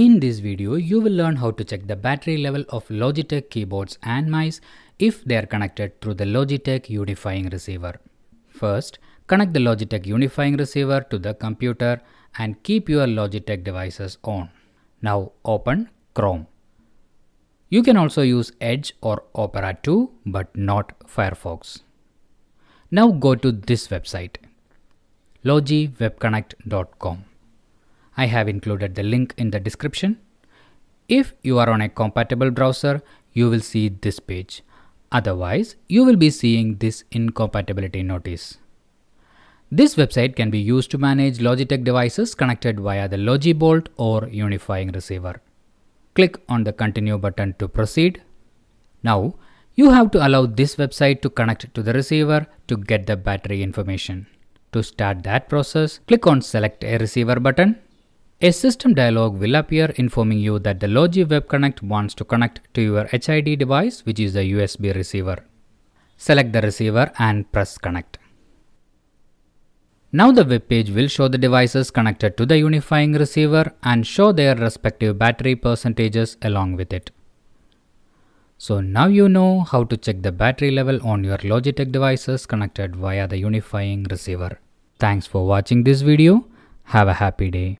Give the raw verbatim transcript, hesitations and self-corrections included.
In this video, you will learn how to check the battery level of Logitech keyboards and mice if they are connected through the Logitech Unifying Receiver. First, connect the Logitech Unifying Receiver to the computer and keep your Logitech devices on. Now open Chrome. You can also use Edge or Opera two, but not Firefox. Now go to this website, logi web connect dot com. I have included the link in the description. If you are on a compatible browser, you will see this page. Otherwise, you will be seeing this incompatibility notice. This website can be used to manage Logitech devices connected via the Logi Bolt or Unifying Receiver. Click on the Continue button to proceed. Now, you have to allow this website to connect to the receiver to get the battery information. To start that process, click on Select a Receiver button. A system dialog will appear informing you that the Logi Web Connect wants to connect to your H I D device, which is a U S B receiver. Select the receiver and press Connect. Now the web page will show the devices connected to the Unifying Receiver and show their respective battery percentages along with it. So now you know how to check the battery level on your Logitech devices connected via the Unifying Receiver. Thanks for watching this video. Have a happy day.